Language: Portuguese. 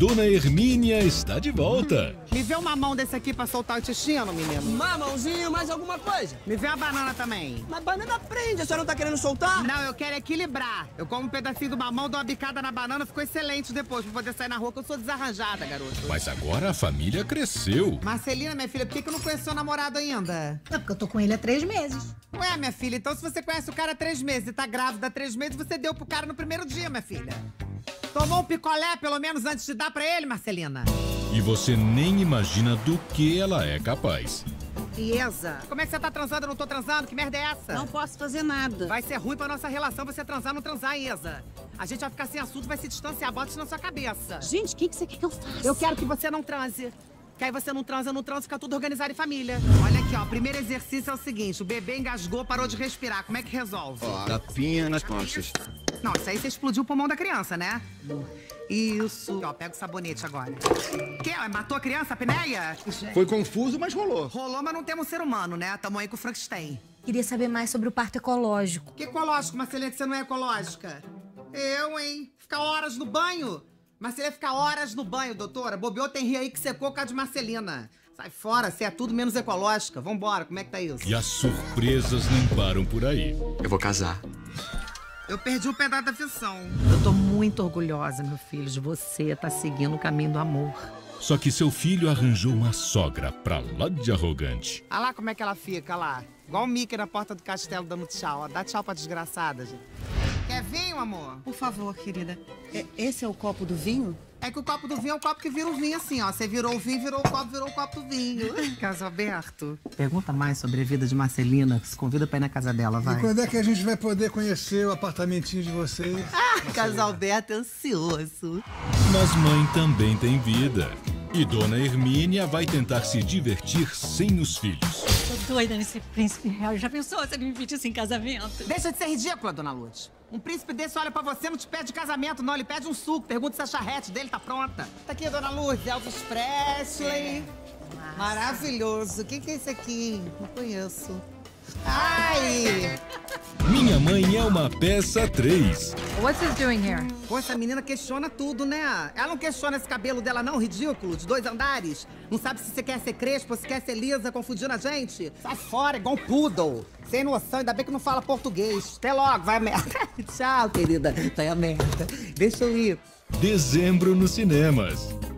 Dona Hermínia está de volta. Me vê uma mão desse aqui pra soltar o intestino, menino. Mamãozinho, mais alguma coisa? Me vê uma banana também. Mas banana prende, a senhora não tá querendo soltar? Não, eu quero equilibrar. Eu como um pedacinho do mamão, dou uma bicada na banana, ficou excelente depois pra poder sair na rua, que eu sou desarranjada, garoto. Mas agora a família cresceu. Marcelina, minha filha, por que eu não conheço seu namorado ainda? Não, porque eu tô com ele há 3 meses. Ué, minha filha, então se você conhece o cara há 3 meses e tá grávida há 3 meses, você deu pro cara no primeiro dia, minha filha. Tomou um picolé, pelo menos, antes de dar pra ele, Marcelina. E você nem imagina do que ela é capaz. Tiesa. Como é que você tá transando? Eu não tô transando. Que merda é essa? Não posso fazer nada. Vai ser ruim pra nossa relação você transar ou não transar, Iesa. A gente vai ficar sem assunto, vai se distanciar. Bota isso na sua cabeça. Gente, o que você quer que eu faça? Eu quero que você não transe. Que aí você não transa, fica tudo organizado em família. Olha aqui, ó, o primeiro exercício é o seguinte, o bebê engasgou, parou de respirar, como é que resolve? Ó, tapinha nas costas. Não, isso aí você explodiu o pulmão da criança, né? Isso. Aqui, ó, pega o sabonete agora. Que? Matou a criança, a apneia? Foi confuso, mas rolou. Rolou, mas não temos ser humano, né? Tamo aí com o Frankenstein. Queria saber mais sobre o parto ecológico. Que ecológico, Marcelina, que você não é ecológica? Eu, hein? Ficar horas no banho? Marcelina fica horas no banho, doutora. Bobeou, tem rio aí que secou com a de Marcelina. Sai fora, você é tudo menos ecológica. Vambora, como é que tá isso? E as surpresas não param por aí. Eu vou casar. Eu perdi o pedaço da ficção. Eu tô muito orgulhosa, meu filho, de você estar seguindo o caminho do amor. Só que seu filho arranjou uma sogra pra lá de arrogante. Olha lá como é que ela fica, lá. Igual o Mickey na porta do castelo dando tchau. Ó, dá tchau pra desgraçada, gente. Quer vinho, amor? Por favor, querida. Esse é o copo do vinho? É que o copo do vinho é o copo que vira o vinho assim, ó. Você virou o vinho, virou o copo do vinho. Caso aberto. Pergunta mais sobre a vida de Marcelina, que se convida pra ir na casa dela, vai. E quando é que a gente vai poder conhecer o apartamentinho de vocês? Ah, Caso Alberto é ansioso. Mas mãe também tem vida. E Dona Hermínia vai tentar se divertir sem os filhos. Tô doida nesse príncipe real. Já pensou se ele me pedisse em casamento? Deixa de ser ridícula, Dona Lourdes. Um príncipe desse olha pra você, não te pede casamento, não. Ele pede um suco. Pergunta se a charrete dele tá pronta. Tá aqui, Dona Lourdes, Elvis Presley. Nossa. Maravilhoso. O que é esse aqui? Não conheço. Ai! Minha Mãe é uma Peça 3. What's this doing here? Pô, essa menina questiona tudo, né? Ela não questiona esse cabelo dela, não, ridículo, de 2 andares. Não sabe se você quer ser crespa ou se quer ser lisa, confundindo a gente. Sai fora, igual um poodle. Sem noção, ainda bem que não fala português. Até logo, vai a merda. Tchau, querida. Vai a merda. Deixa eu ir. Dezembro nos cinemas.